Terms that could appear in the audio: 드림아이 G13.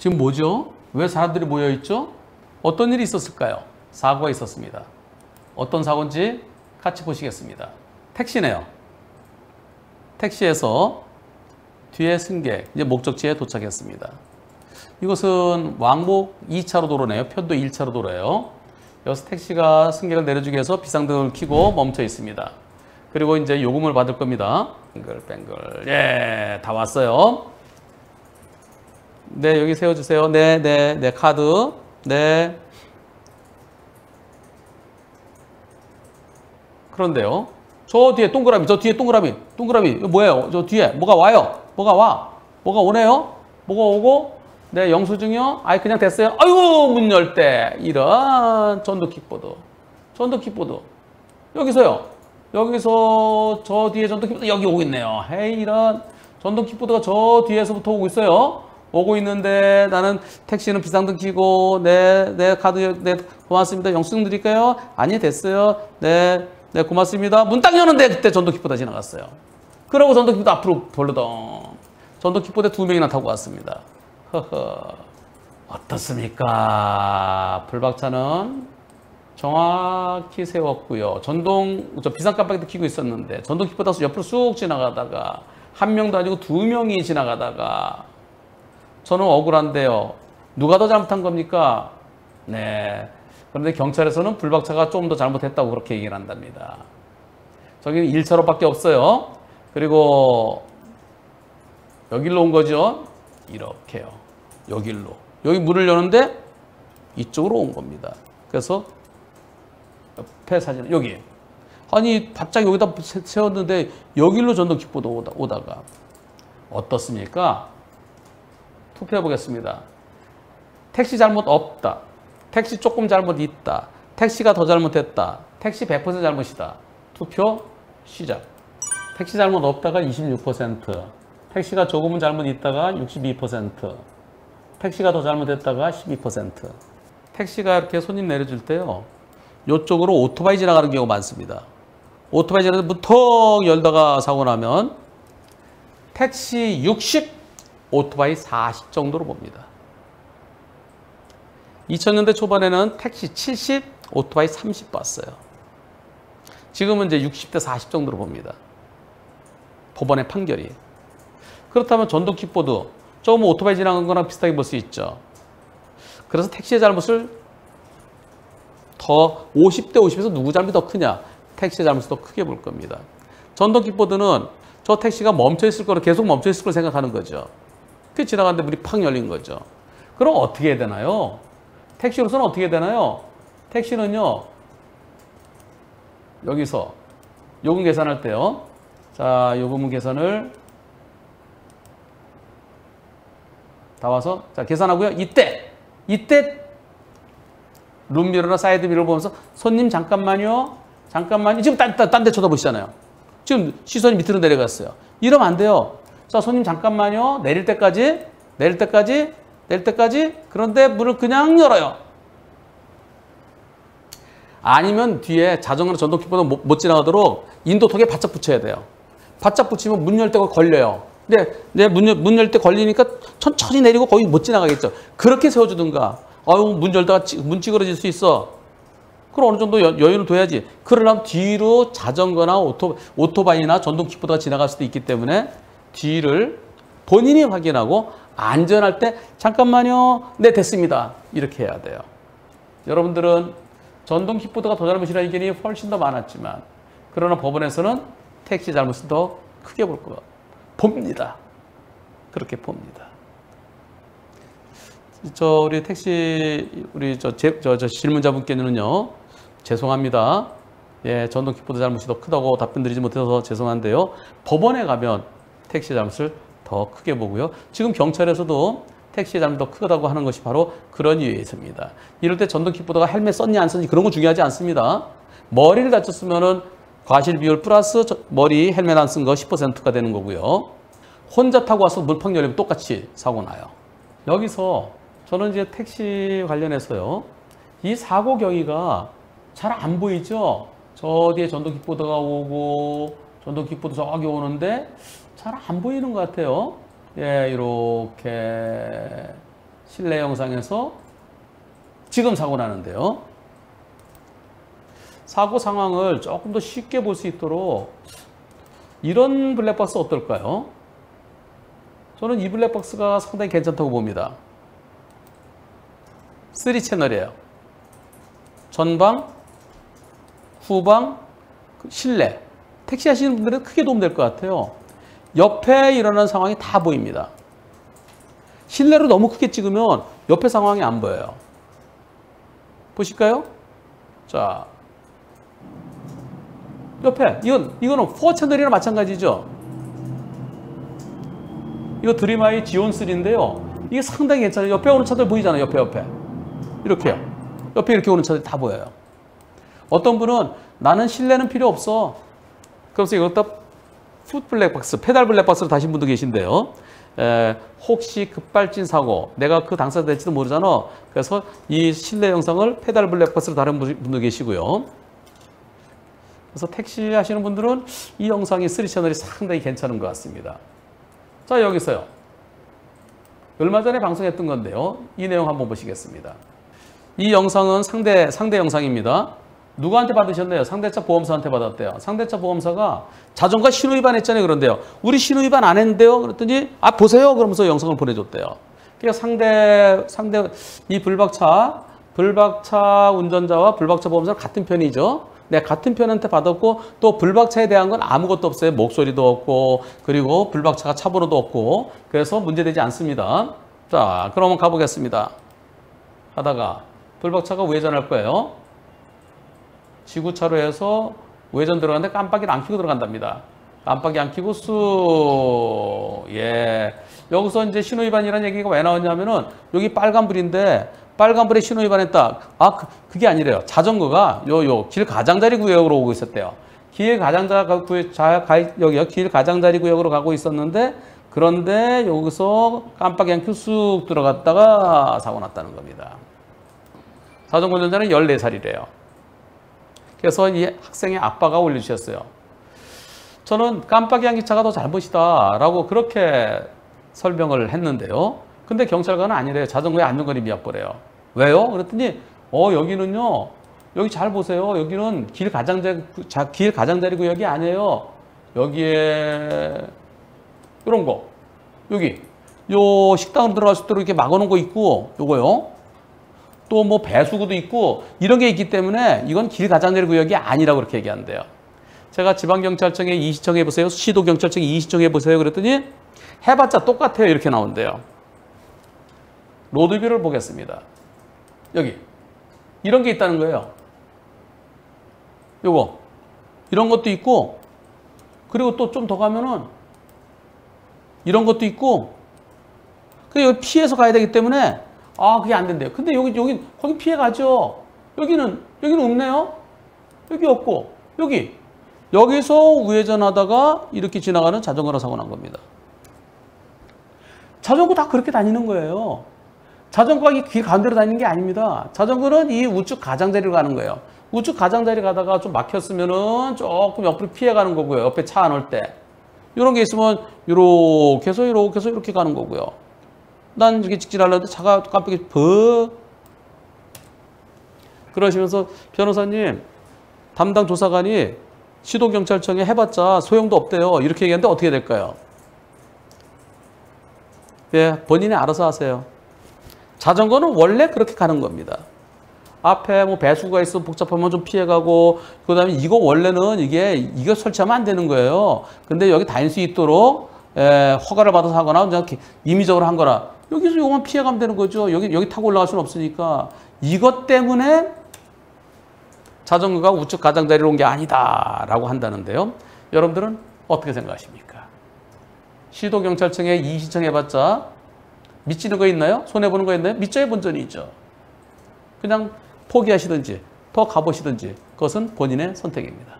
지금 뭐죠? 왜 사람들이 모여있죠? 어떤 일이 있었을까요? 사고가 있었습니다. 어떤 사고인지 같이 보시겠습니다. 택시네요. 택시에서 뒤에 승객, 이제 목적지에 도착했습니다. 이것은 왕복 2차로 도로네요. 편도 1차로 도로예요. 여기서 택시가 승객을 내려주기 위해서 비상등을 켜고 멈춰 있습니다. 그리고 이제 요금을 받을 겁니다. 뱅글뱅글. 예, 다 왔어요. 네, 여기 세워주세요. 네, 카드. 네. 그런데요. 저 뒤에 동그라미. 이거 뭐예요? 저 뒤에 뭐가 와요? 뭐가 오네요? 뭐가 오고? 네, 영수증이요? 아이, 그냥 됐어요. 아이고, 문 열 때. 이런 전동 킥보드. 여기서요. 저 뒤에 전동 킥보드 여기 오고 있네요. 헤이, 이런 전동 킥보드가 저 뒤에서부터 오고 있어요. 오고 있는데 나는 택시는 비상등 켜고 네, 카드, 네, 고맙습니다. 영수증 드릴까요? 아니, 됐어요. 네, 고맙습니다. 문 딱 여는데 그때 전동 킥보드가 지나갔어요. 그러고 전동 킥보드 앞으로 돌려덩. 전동 킥보드에 2명이나 타고 왔습니다. 허허, 어떻습니까? 블박차는 정확히 세웠고요. 비상 깜빡이도 켜고 있었는데 전동 킥보드 옆으로 쑥 지나가다가 한 명도 아니고 2명이 지나가다가 저는 억울한데요. 누가 더 잘못한 겁니까? 네. 그런데 경찰에서는 블박차가 좀 더 잘못했다고 그렇게 얘기를 한답니다. 저기는 1차로밖에 없어요. 그리고 여기로 온 거죠. 이렇게요. 여기로. 여기 문을 여는데 이쪽으로 온 겁니다. 그래서 옆에 사진, 여기. 아니, 바짝 여기다 세웠는데 여기로 전동 킥보드 오다가. 어떻습니까? 투표해 보겠습니다. 택시 잘못 없다. 택시 조금 잘못 있다. 택시가 더 잘못했다. 택시 100% 잘못이다. 투표 시작. 택시 잘못 없다가 26%. 택시가 조금은 잘못 있다가 62%. 택시가 더 잘못했다가 12%. 택시가 이렇게 손님 내려줄 때요. 이쪽으로 오토바이 지나가는 경우가 많습니다. 오토바이 지나가서 무턱 열다가 사고 나면 택시 60, 오토바이 40 정도로 봅니다. 2000년대 초반에는 택시 70, 오토바이 30 봤어요. 지금은 이제 60대 40 정도로 봅니다. 법원의 판결이. 그렇다면 전동 킥보드, 조금 오토바이 지나간 거랑 비슷하게 볼 수 있죠. 그래서 택시의 잘못을 더 50대 50에서 누구 잘못이 더 크냐? 택시의 잘못을 더 크게 볼 겁니다. 전동 킥보드는 저 택시가 계속 멈춰있을 걸 생각하는 거죠. 그 지나가는데 문이 팍 열린 거죠. 그럼 어떻게 해야 되나요? 택시로서는 어떻게 해야 되나요? 택시는요, 여기서 요금 계산할 때요. 자, 요금 계산을 다 와서 자 계산하고요. 이때 룸미러나 사이드미러를 보면서 손님 잠깐만요. 지금 딴 데 쳐다보시잖아요. 지금 시선이 밑으로 내려갔어요. 이러면 안 돼요. 자, 손님 잠깐만요. 내릴 때까지. 그런데 문을 그냥 열어요. 아니면 뒤에 자전거나 전동 킥보드 못 지나가도록 인도턱에 바짝 붙여야 돼요. 바짝 붙이면 문 열 때가 걸려요. 근데 문 열 때 걸리니까 천천히 내리고 거의 못 지나가겠죠. 그렇게 세워주든가. 아유, 문 열다가 문 찌그러질 수 있어. 그럼 어느 정도 여유를 둬야지. 그러려면 뒤로 자전거나 오토바이나 전동 킥보드가 지나갈 수도 있기 때문에 뒤를 본인이 확인하고 안전할 때 잠깐만요. 네, 됐습니다. 이렇게 해야 돼요. 여러분들은 전동 킥보드가 더 잘못이라는 의견이 훨씬 더 많았지만 그러나 법원에서는 택시 잘못을 더 크게 볼 거 봅니다. 그렇게 봅니다. 우리 질문자분께는요. 죄송합니다. 예, 전동 킥보드 잘못이 더 크다고 답변 드리지 못해서 죄송한데요. 법원에 가면 택시 잘못을 더 크게 보고요. 지금 경찰에서도 택시의 잘못이 더 크다고 하는 것이 바로 그런 이유에 있습니다. 이럴 때 전동 킥보드가 헬멧 썼니 안 썼니 그런 거 중요하지 않습니다. 머리를 다쳤으면은 과실 비율 플러스 머리 헬멧 안 쓴 거 10%가 되는 거고요. 혼자 타고 와서 문 펑 열리면 똑같이 사고 나요. 여기서 저는 이제 택시 관련해서요. 이 사고 경위가 잘 안 보이죠? 저 뒤에 전동 킥보드가 오고 전동 킥보드 저기 오는데 잘 안 보이는 것 같아요. 예, 이렇게 실내 영상에서 지금 사고 나는데요. 사고 상황을 조금 더 쉽게 볼 수 있도록 이런 블랙박스 어떨까요? 저는 이 블랙박스가 상당히 괜찮다고 봅니다. 3채널이에요. 전방, 후방, 실내. 택시 하시는 분들은 크게 도움될 것 같아요. 옆에 일어나는 상황이 다 보입니다. 실내로 너무 크게 찍으면 옆에 상황이 안 보여요. 보실까요? 자, 옆에 이거는 4채널이랑 마찬가지죠. 이거 드림아이 G13인데요. 이게 상당히 괜찮아요. 옆에 오는 차들 보이잖아요. 옆에 이렇게요. 옆에 이렇게 오는 차들 다 보여요. 어떤 분은 나는 실내는 필요 없어. 그래서 이것도 풋 블랙박스, 페달 블랙박스로 다신 분도 계신데요. 혹시 급발진 사고, 내가 그 당사자 될지도 모르잖아. 그래서 이 실내 영상을 페달 블랙박스로 다른 분도 계시고요. 그래서 택시 하시는 분들은 이 영상이 3채널이 상당히 괜찮은 것 같습니다. 자, 여기서요. 얼마 전에 방송했던 건데요. 이 내용 한번 보시겠습니다. 이 영상은 상대 영상입니다. 누구한테 받으셨나요? 상대차 보험사한테 받았대요. 상대차 보험사가 자전거 신호위반 했잖아요. 그런데요. 우리 신호위반 안 했는데요. 그랬더니 아 보세요. 그러면서 영상을 보내줬대요. 그러니까 이 불박차 운전자와 불박차 보험사는 같은 편이죠. 네, 같은 편한테 받았고 또 불박차에 대한 건 아무것도 없어요. 목소리도 없고 그리고 불박차가 차번호도 없고 그래서 문제되지 않습니다. 자, 그러면 가보겠습니다. 하다가 불박차가 우회전할 거예요. 지구차로 해서 우회전 들어가는데 깜빡이를 안 켜고 들어간답니다. 깜빡이 안 켜고 쑥. 예. 여기서 이제 신호위반이라는 얘기가 왜 나왔냐면은 여기 빨간불인데 빨간불에 신호위반했다. 아, 그게 아니래요. 자전거가 길 가장자리 구역으로 오고 있었대요. 길 가장자리 구역으로 가고 있었는데 그런데 여기서 깜빡이 안 켜고 쑥 들어갔다가 사고 났다는 겁니다. 자전거 운전자는 14살이래요. 그래서 이 학생의 아빠가 올려주셨어요. 저는 깜빡이 안 켠 차가 더 잘못이다라고 그렇게 설명을 했는데요. 근데 경찰관은 아니래요. 자전거에 안전거리 미납보래요. 왜요? 그랬더니 여기는요. 여기 잘 보세요. 여기는 길 가장자리 구역이 아니에요. 여기에 이런 거. 여기. 요 식당으로 들어갈 수 있도록 이렇게 막아 놓은 거 있고 요거요. 또 뭐 배수구도 있고 이런 게 있기 때문에 이건 길 가장자리 구역이 아니라고 그렇게 얘기한대요. 제가 지방경찰청에 이의신청해 보세요. 시도경찰청에 이의신청해 보세요. 그랬더니 해봤자 똑같아요. 이렇게 나온대요. 로드뷰를 보겠습니다. 여기 이런 게 있다는 거예요. 요거 이런 것도 있고 그리고 또 좀 더 가면은 이런 것도 있고 여기 피해서 가야 되기 때문에 아 그게 안 된대요. 근데 거기 피해 가죠. 여기는 없네요. 여기 없고 여기서 우회전하다가 이렇게 지나가는 자전거로 사고 난 겁니다. 자전거 다 그렇게 다니는 거예요. 자전거가 길 가운데로 다니는 게 아닙니다. 자전거는 이 우측 가장자리로 가는 거예요. 우측 가장자리 가다가 좀 막혔으면은 조금 옆으로 피해 가는 거고요. 옆에 차 안 올 때. 이런 게 있으면 이렇게 해서 이렇게 가는 거고요. 난 이렇게 직진하려는데 차가 깜빡이 퍽. 그러시면서 변호사님, 담당 조사관이 시도경찰청에 해봤자 소용도 없대요. 이렇게 얘기했는데 어떻게 될까요? 예, 본인이 알아서 하세요. 자전거는 원래 그렇게 가는 겁니다. 앞에 뭐 배수구가 있으면 복잡하면 좀 피해가고 그다음에 이거 원래는 이거 설치하면 안 되는 거예요. 근데 여기 다닐 수 있도록 허가를 받아서 하거나 그냥 임의적으로 한 거라 여기서 이거만 피해가면 되는 거죠. 여기 타고 올라갈 수는 없으니까 이것 때문에 자전거가 우측 가장자리로 온 게 아니다라고 한다는데요. 여러분들은 어떻게 생각하십니까? 시도경찰청에 이의신청해봤자 미치는 거 있나요? 손해보는 거 있나요? 미쳐야 본전이 있죠. 그냥 포기하시든지 더 가보시든지 그것은 본인의 선택입니다.